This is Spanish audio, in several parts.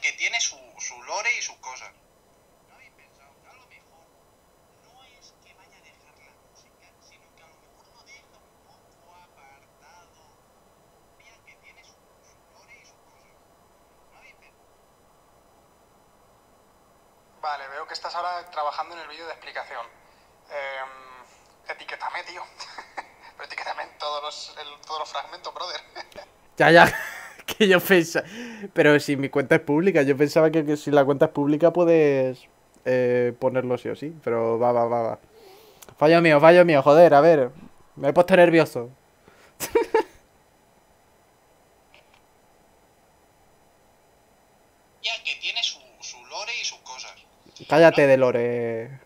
que tiene su lore y sus cosas. No habéis pensado que a lo mejor no es que vaya a dejar la música, sino que a lo mejor lo deja un poco apartado. Mira que tiene su lore y sus cosas. No habéis pensado. Vale, veo que estás ahora trabajando en el vídeo de explicación. Etiquétame, tío. Pero etiquétame en todos los fragmentos, brother. Ya. Que yo pensaba... Pero si mi cuenta es pública, yo pensaba que si la cuenta es pública puedes ponerlo sí o sí. Pero va. Fallo mío, joder, a ver. Me he puesto nervioso. Ya que tiene su lore y sus cosas. Cállate de lore.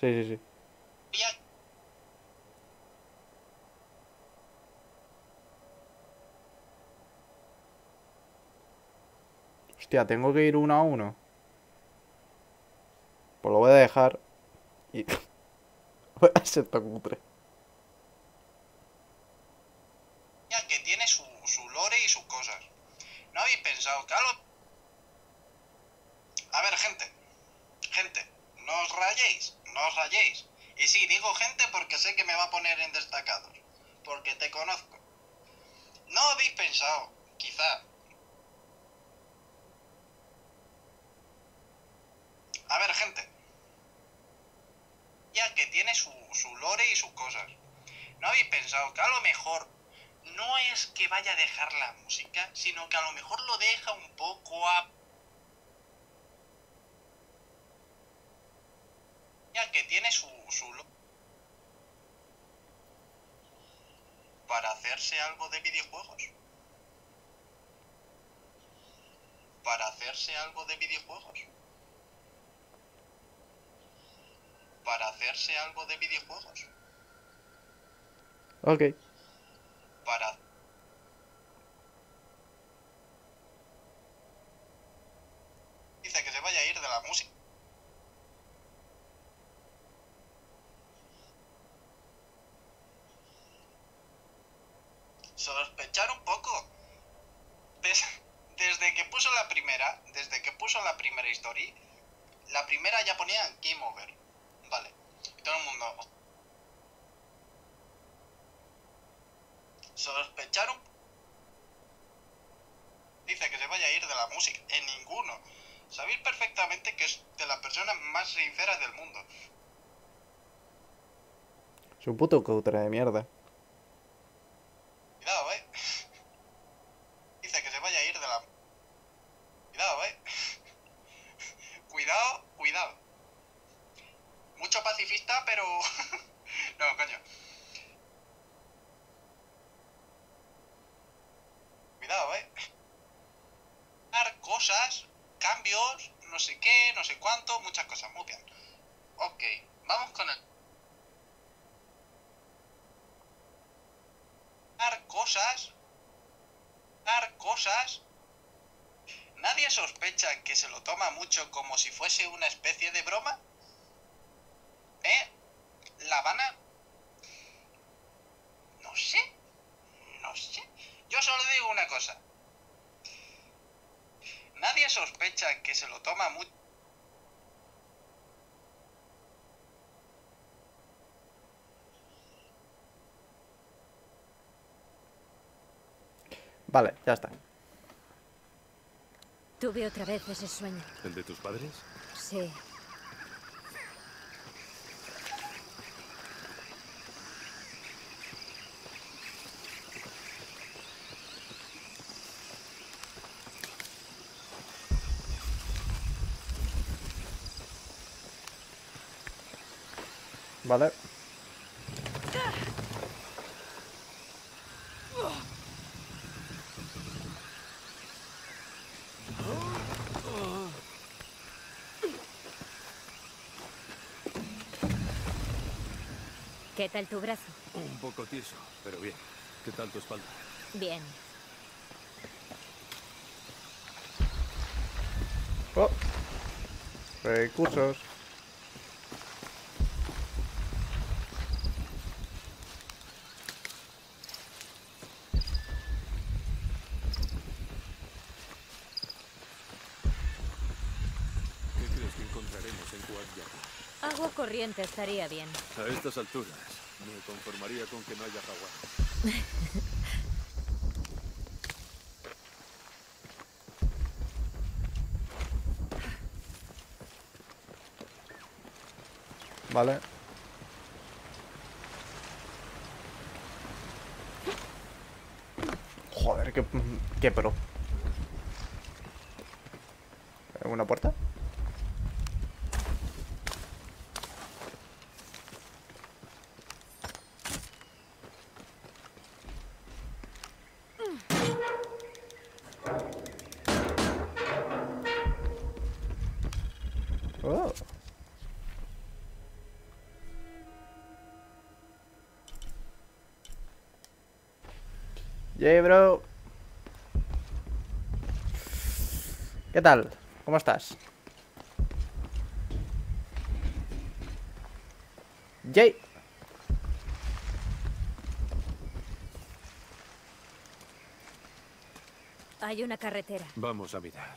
Sí. Hostia, tengo que ir uno a uno. Pues lo voy a dejar. Y... voy a hacer tan cutre. Ya que tiene su lore y sus cosas. No habéis pensado que algo... A ver, gente. No os rayéis. Y sí, digo gente porque sé que me va a poner en destacados. Porque te conozco. No habéis pensado, quizá... A ver, gente. Ya que tiene su lore y sus cosas. ¿No habéis pensado que a lo mejor no es que vaya a dejar la música, sino que a lo mejor lo deja un poco a... Ya que tiene su lore... Para hacerse algo de videojuegos. Ok. Dice que se vaya a ir de la música. Sospechar un poco. Desde que puso la primera historia, la primera ya ponía Game Over. Vale, todo el mundo. Sospecharon. Dice que se vaya a ir de la música. En ninguno. Sabéis perfectamente que es de las personas más sinceras del mundo. Es un puto cutre de mierda. Cuidado, Dice que se vaya a ir de la... Cuidado, Cuidado. Mucho pacifista, pero... no, coño. Cuidado, Cosas, cambios, no sé qué, no sé cuánto, muchas cosas, muy bien. Ok, vamos con el... Dar cosas... ¿Nadie sospecha que se lo toma mucho como si fuese una especie de broma? ¿La Habana? No sé. Yo solo digo una cosa. Nadie sospecha que se lo toma mucho. Vale, ya está. Tuve otra vez ese sueño. ¿El de tus padres? Sí. Vale. ¿Qué tal tu brazo? Un poco tieso, pero bien. ¿Qué tal tu espalda? Bien. Oh. Recursos. encontraremos en Kuwak Yaku. Agua corriente estaría bien. A estas alturas, me conformaría con que no haya jaguar. Vale. Joder, qué pro. ¿Una puerta? Oh. Yay, bro. ¿Qué tal? ¿Cómo estás? ¡Yay! Hay una carretera. Vamos a mirar.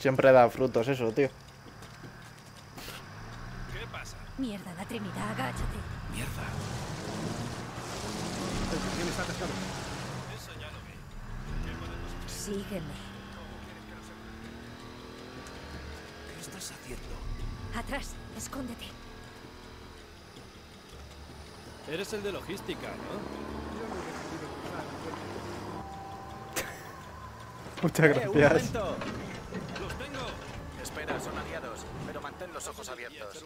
Siempre da frutos eso, tío. ¿Qué pasa? Mierda, la Trinidad, agáchate. Mierda. Eso ya lo vi. ¿Qué podemos hacer? Sígueme. ¿Qué estás haciendo? Atrás, escóndete. Eres el de logística, ¿no? Muchas gracias. Los tengo. Espera, son aliados, pero mantén los ojos abiertos.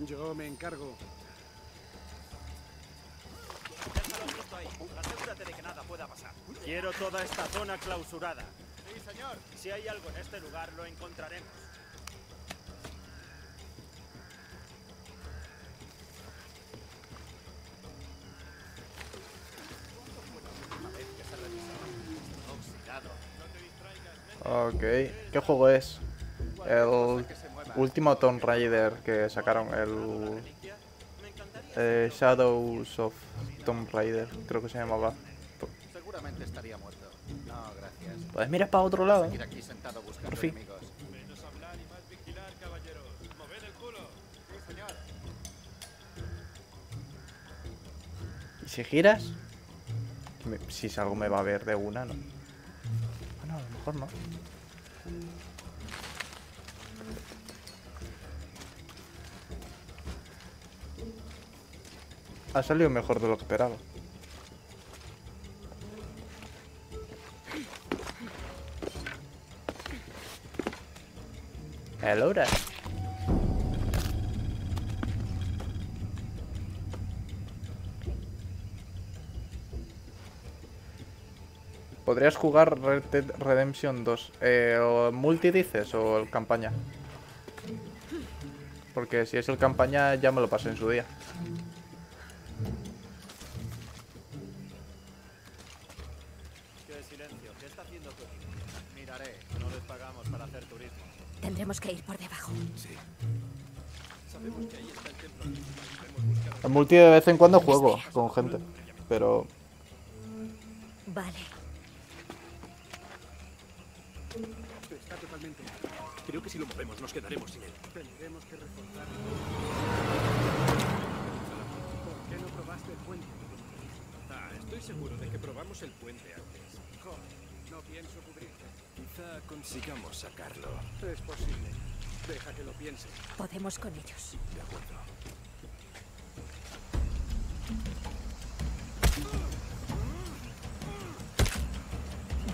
Yo me encargo. Asegúrate de que nada pueda pasar. Quiero toda esta zona clausurada. Sí, señor. Si hay algo en este lugar, lo encontraremos. Ok. ¿Qué juego es? El último Tomb Raider que sacaron, el... Shadows of Tomb Raider, creo que se llamaba. Seguramente estaría muerto. No, gracias. Pues mira para otro lado. Aquí sentado buscando enemigos. Menos hablar y más vigilar, caballeros. Mover el culo. Sí, señor. ¿Y si giras? Si salgo me va a ver de una, ¿no? Bueno, a lo mejor no. Ha salido mejor de lo que esperaba. Lara. ¿Podrías jugar Red Dead Redemption 2? ¿O multi dices o el campaña? Porque si es el campaña ya me lo pasé en su día. Que ir por debajo. Sí. En multi de vez en cuando juego con gente, pero... Vale. Está totalmente... Creo que si lo movemos nos quedaremos sin él. Tendremos que reforzar. ¿Por qué no probaste el puente? Ah, estoy seguro de que probamos el puente antes. Joder, no pienso cubrirte. Quizá consigamos sacarlo. Es posible. Deja que lo piense. Podemos con ellos. De acuerdo.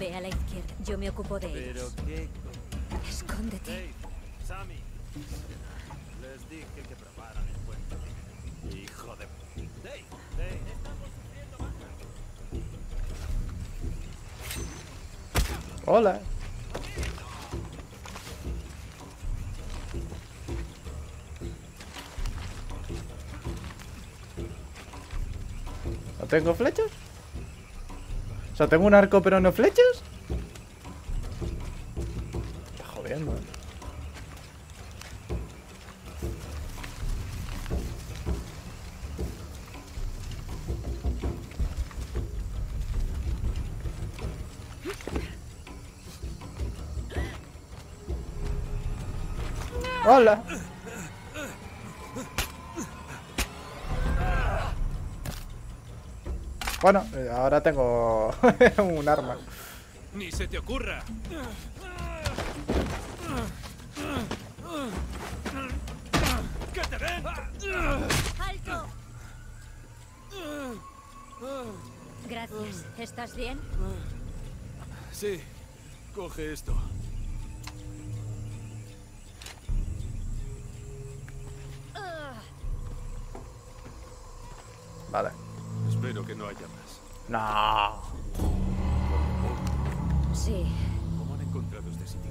Ve a la izquierda. Yo me ocupo de ellos. ¿Pero qué? Escóndete. Hey, Sammy. Les dije que probaran el puente. Hijo de... Hey, hey. Hola. ¿No tengo flechas? O sea, tengo un arco pero no flechas. Está jodiendo. Hola. Bueno, ahora tengo un arma. Ni se te ocurra. ¡Que te den! ¡Alto! Gracias. ¿Estás bien? Sí. Coge esto. Vale. Espero que no haya más. No. Sí. ¿Cómo han encontrado este sitio?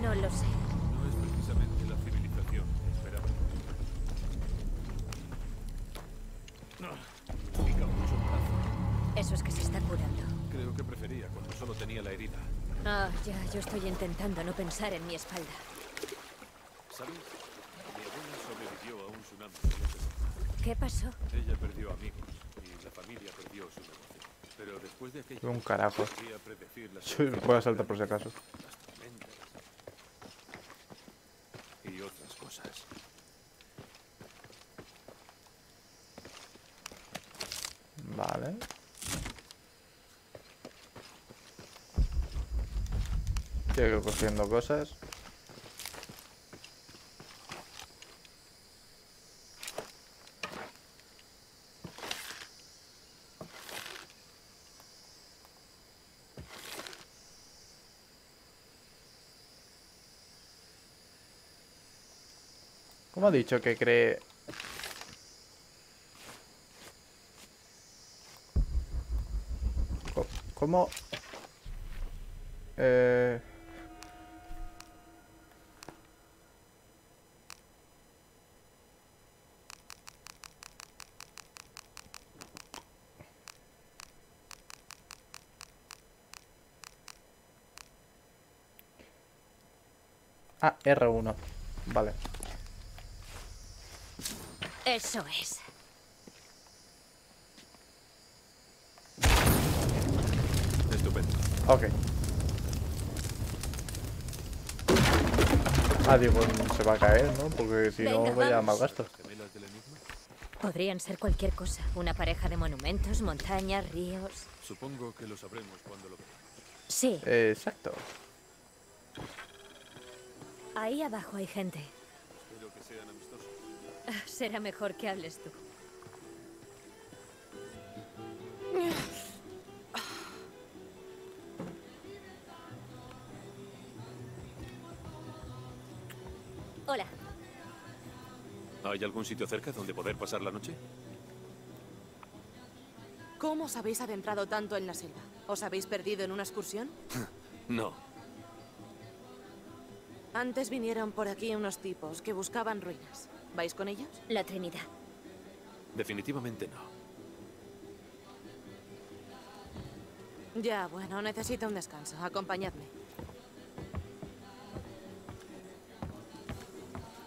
No lo sé. No es precisamente la civilización que esperaba. No. Pica mucho el brazo. Eso es que se está curando. Creo que prefería cuando solo tenía la herida. Ah, ya. Yo estoy intentando no pensar en mi espalda. ¿Sabes? Mi abuela sobrevivió a un tsunami. ¿Qué pasó? Ella perdió amigos y la familia perdió su negocio. Pero después de aquello... Un carajo. Sí, me puedo saltar por si acaso. Y otras cosas. Vale. Sigo cogiendo cosas. ¿Cómo ha dicho que cree? ¿Cómo? Ah, R1. Vale. Eso es. Estupendo. Ok. Ah, digo, se va a caer, ¿no? Porque si no, voy a malgastar. Podrían ser cualquier cosa. Una pareja de monumentos, montañas, ríos. Supongo que lo sabremos cuando lo veamos. Sí. Exacto. Ahí abajo hay gente. Espero que sean amistosos. Será mejor que hables tú. Hola. ¿Hay algún sitio cerca donde poder pasar la noche? ¿Cómo os habéis adentrado tanto en la selva? ¿Os habéis perdido en una excursión? No. Antes vinieron por aquí unos tipos que buscaban ruinas. ¿Vais con ellos? La Trinidad. Definitivamente no. Ya, bueno, necesito un descanso. Acompañadme.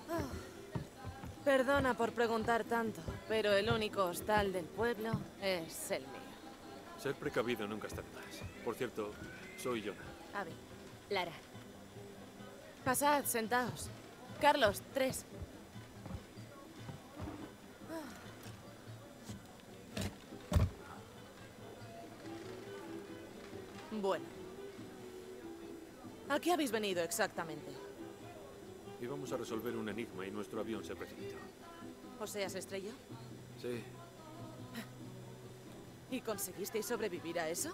Oh, perdona por preguntar tanto, pero el único hostal del pueblo es el mío. Ser precavido nunca está de más. Por cierto, soy Jonah. Abby. Lara. Pasad, sentaos. Carlos, 3. Bueno. ¿A qué habéis venido exactamente? Íbamos a resolver un enigma y nuestro avión se precipitó. ¿O sea, se estrelló? Sí. ¿Y conseguisteis sobrevivir a eso?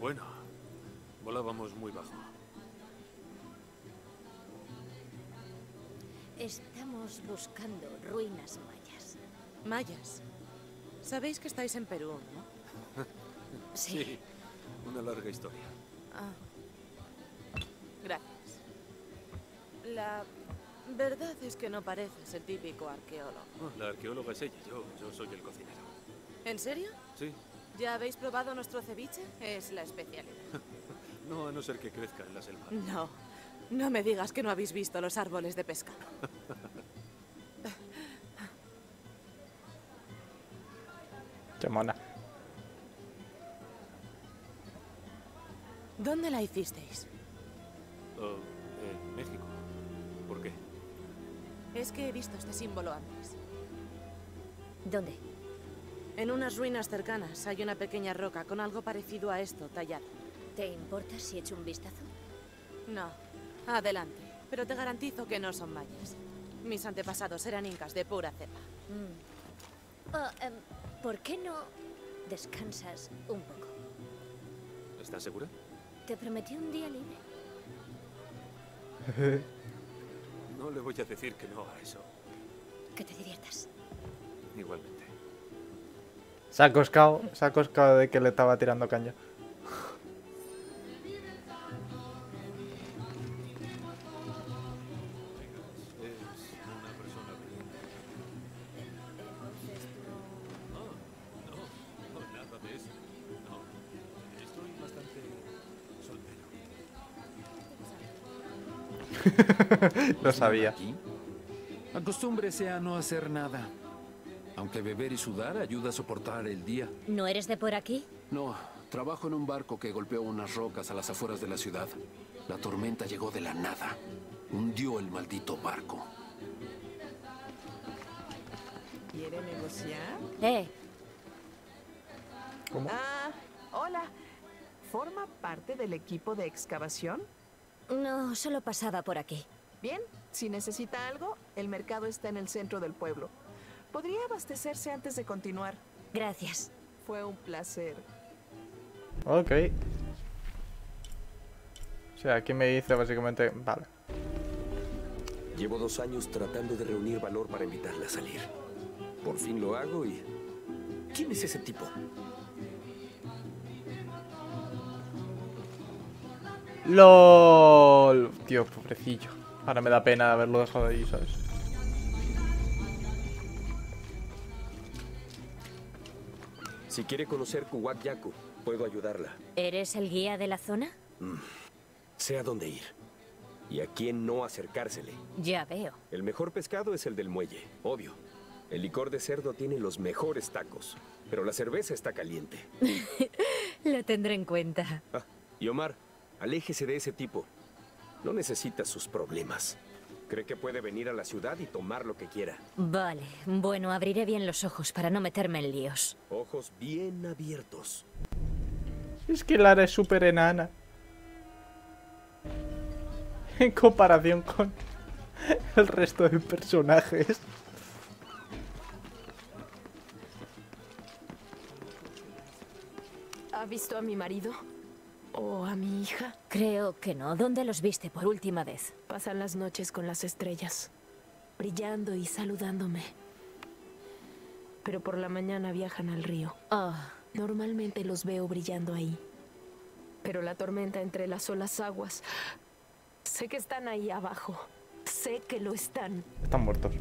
Bueno, volábamos muy bajo. Estamos buscando ruinas mayas. ¿Mayas? Sabéis que estáis en Perú, ¿no? Sí, una larga historia. Ah. Gracias. La verdad es que no pareces el típico arqueólogo. Oh, la arqueóloga es ella, yo soy el cocinero. ¿En serio? Sí. ¿Ya habéis probado nuestro ceviche? Es la especialidad. No, a no ser que crezca en la selva. No, no me digas que no habéis visto los árboles de pesca. Qué mona. ¿Dónde la hicisteis? En México. Es que he visto este símbolo antes. ¿Dónde? En unas ruinas cercanas hay una pequeña roca con algo parecido a esto tallado. ¿Te importa si echo un vistazo? No. Adelante. Pero te garantizo que no son mayas. Mis antepasados eran incas de pura cepa. ¿Por qué no descansas un poco? ¿Estás segura? Te prometí un día libre. No le voy a decir que no a eso. Que te diviertas. Igualmente. Se ha coscado de que le estaba tirando caña. Lo sabía. Acostúmbrese a no hacer nada. Aunque beber y sudar ayuda a soportar el día. ¿No eres de por aquí? No, trabajo en un barco que golpeó unas rocas a las afueras de la ciudad. La tormenta llegó de la nada. Hundió el maldito barco. ¿Quiere negociar? ¿Cómo? Ah, hola. ¿Forma parte del equipo de excavación? No, solo pasaba por aquí. Bien, si necesita algo, el mercado está en el centro del pueblo. Podría abastecerse antes de continuar. Gracias. Fue un placer. Ok. O sea, aquí me dice básicamente... Vale. Llevo 2 años tratando de reunir valor para invitarla a salir. Por fin lo hago y... ¿Quién es ese tipo? LOL. Tío, pobrecillo. Ahora me da pena haberlo dejado ahí, ¿sabes? Si quiere conocer Kuwak Yaku, puedo ayudarla. ¿Eres el guía de la zona? Sé a dónde ir y a quién no acercársele. Ya veo. El mejor pescado es el del muelle, obvio. El licor de cerdo tiene los mejores tacos, pero la cerveza está caliente. Lo tendré en cuenta. Y Omar, aléjese de ese tipo. No necesita sus problemas. Cree que puede venir a la ciudad y tomar lo que quiera. Vale, bueno, abriré bien los ojos para no meterme en líos. Ojos bien abiertos. Es que Lara es súper enana. En comparación con el resto de personajes. ¿Ha visto a mi marido? ¿O a mi hija? Creo que no. ¿Dónde los viste por última vez? Pasan las noches con las estrellas, brillando y saludándome. Pero por la mañana viajan al río. Normalmente los veo brillando ahí. Pero la tormenta entrelazó las aguas. Sé que están ahí abajo. Sé que lo están. Están muertos.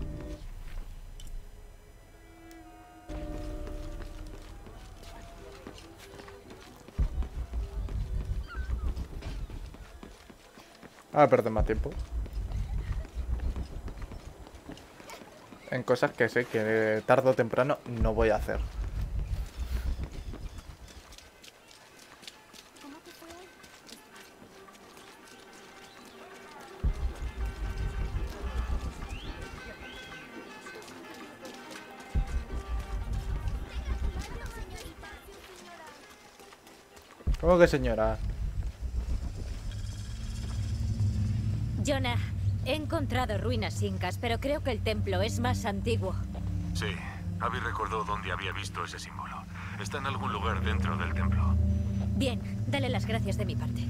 Ah, perder más tiempo en cosas que sé que tarde o temprano no voy a hacer. ¿Cómo que señora? Jonah, he encontrado ruinas incas, pero creo que el templo es más antiguo. Sí, Abby recordó dónde había visto ese símbolo. Está en algún lugar dentro del templo. Bien, dale las gracias de mi parte.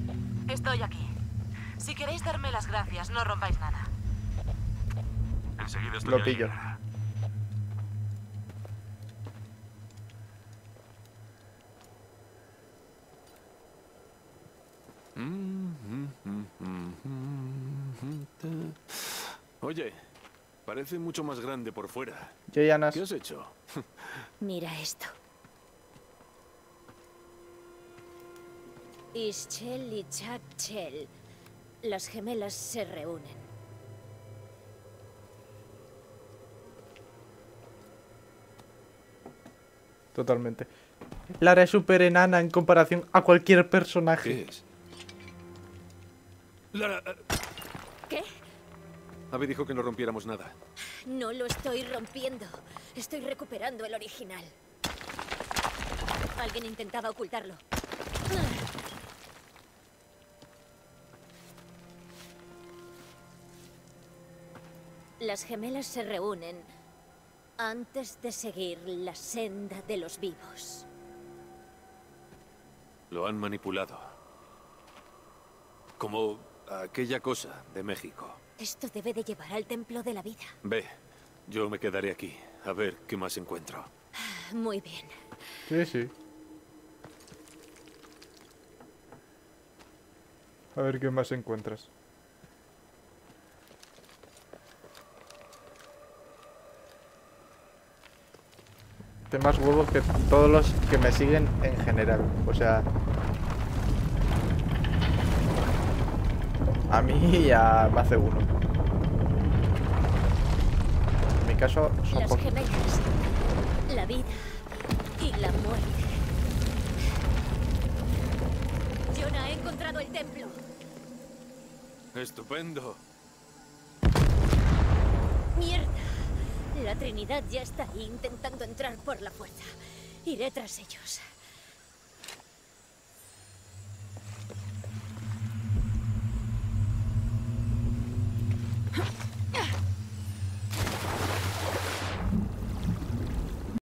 Estoy aquí. Si queréis darme las gracias, no rompáis nada. Enseguida estoy. Lo pillo. Ahí. Oye, parece mucho más grande por fuera. ¿Qué has hecho? Mira esto. Ischel y Chachel. Las gemelas se reúnen. Totalmente. Lara es súper enana en comparación a cualquier personaje. ¿Qué es? Lara... ¿Qué? Abby dijo que no rompiéramos nada. No lo estoy rompiendo. Estoy recuperando el original. Alguien intentaba ocultarlo. Las gemelas se reúnen antes de seguir la senda de los vivos. Lo han manipulado. Como aquella cosa de México. Esto debe de llevar al templo de la vida. Ve, yo me quedaré aquí a ver qué más encuentro. Muy bien. Sí, sí. A ver qué más encuentras. Más huevos que todos los que me siguen en general, o sea, a mí y a más de uno. En mi caso son los gemelos, la vida y la muerte. Jonah, he encontrado el templo. Estupendo. Mierda. La Trinidad ya está ahí intentando entrar por la puerta. Iré tras ellos.